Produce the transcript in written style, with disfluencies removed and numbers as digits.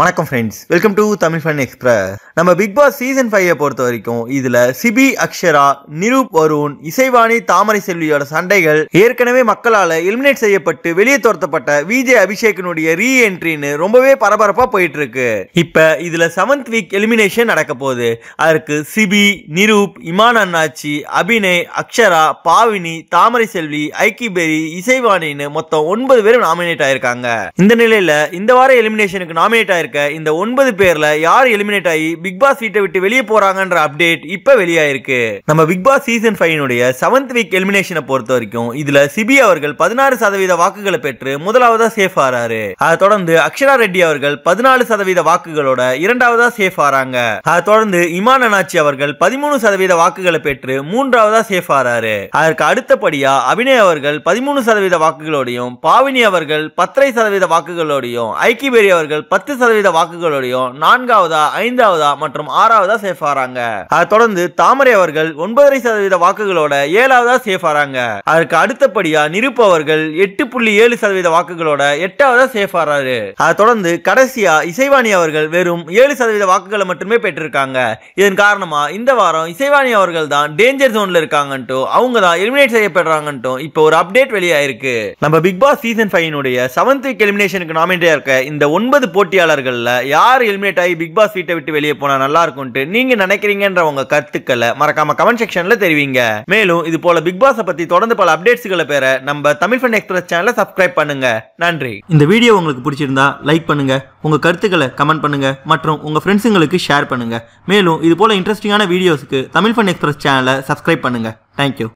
வணக்கம் friends, welcome to Tamil fun express. நம்ம big pass season 5 பொறுத்த வரைக்கும் இதுல சிபி, அக்ஷரா, நிருப், வருண், இசைவாணி, தாமரை செல்வியோட சண்டைகள், ஏற்கனவே மக்களால எலிமினேட் செய்யப்பட்டு வெளியே துரத்தப்பட்ட விஜய் அபிஷேகனுடைய ரீ என்ட்ரின்னு ரொம்பவே பரபரப்பா போயிட்டு இருக்கு. இப்ப இதுல 7th வீக் எலிமினேஷன் நடக்க போகுது. அதற்கு சிபி, நிருப், இமானா நாச்சி, அபினே, அக்ஷரா, பாவினி, தாமரை செல்வி, ஐக்கி பெரி, இசைவாணின்னு மொத்தம் 9 பேரும் நாமினேட் ஆயிருக்காங்க. இந்த நிலையில இந்த வார எலிமினேஷனுக்கு நாமினேட் ஆயிருக்க இந்த 9 பேர்ல யார் எலிமினேட் ஆகி பிக் பாஸ் வீட்டை விட்டு வெளியே போறாங்கன்ற அப்டேட் இப்ப வெளியாயிருக்கு. நம்ம பிக் பாஸ் சீசன் 5 உடைய 7th வீக் எலிமினேஷனை பொறுத்த வரைக்கும் இதுல சிபி அவர்கள் 16% வாக்குகளை பெற்று முதலாவதா சேஃப் ஆறாரு. அதை தொடர்ந்து அக்ஷரா ரெட்டி அவர்கள் 14% வாக்குகளோட இரண்டாவதா சேஃப் ஆறாங்க. அதை தொடர்ந்து இமானா நாச்சி அவர்கள் 13% வாக்குகளை பெற்று மூன்றாவதா சேஃப் ஆறாரு. அதற்கு அடுத்தபடியா அபினே அவர்கள் 13% வாக்குகளோடையும், பாவினி அவர்கள் 15% வாக்குகளோடையும், ஐக்கி பெரி அவர்கள் 10% வாக்குகளோடையும் நான்காவதா, 5வதா மற்றும் 6வதா சேஃப் ஆறாங்க. அதை தொடர்ந்து தாமரை அவர்கள் 9.5% வாக்குகளோட 7வதா சேஃப் ஆறாங்க. அதற்கு அடுத்தபடியா நிருப் அவர்கள் 8.7% வாக்குகளோட 8வதா சேஃப் ஆறாரு. அதை தொடர்ந்து கடைசியா இசைவாணி அவர்கள் வெறும் 7% வாக்குகளை மட்டுமே பெற்றிருக்காங்க. இதன் காரணமா இந்த வாரம் இசைவாணி அவர்கள் தான் டேஞ்சர் ஜோன்ல இருக்காங்கன்ட்டு அவங்க தான் எலிமினேட் செய்யப்படுறாங்கன்ட்டு இப்போ ஒரு அப்டேட் வெளியாயிருக்கு. நம்ம பிக் பாஸ் சீசன் 5 உடைய 7th வீக் எலிமினேஷனுக்கு நாமினேட் இருக்க இந்த 9 போட்டியாளர்கள் யார் எலிமினேட் ஆகி பிக் பாஸ் வீட்டை விட்டு வெளியே போனா நல்லா இருக்கும்னு நீங்க நினைக்கிறீங்கன்ற உங்க கருத்துக்களை மறக்காம கமெண்ட் செக்ஷன்ல தெரிவிங்க. மேலும் இது போல பிக் பாஸ் பத்தி தொடர்ந்து பல அப்டேட்ஸ்களை பெற நம்ம தமிழ் ஃபன் எக்ஸ்பிரஸ் சேனலை சப்ஸ்கிரைப் பண்ணுங்க. நன்றி. இந்த வீடியோ உங்களுக்கு பிடிச்சிருந்தா லைக் பண்ணுங்க, உங்க கருத்துக்களை கமெண்ட் பண்ணுங்க மற்றும் உங்க ஃப்ரெண்ட்ஸுங்களுக்கு ஷேர் பண்ணுங்க. மேலும் இது போல இன்ட்ரெஸ்டிங்கான வீடியோஸ்க்கு தமிழ் ஃபன் எக்ஸ்பிரஸ் சேனலை சப்ஸ்கிரைப் பண்ணுங்க. தேங்க்யூ.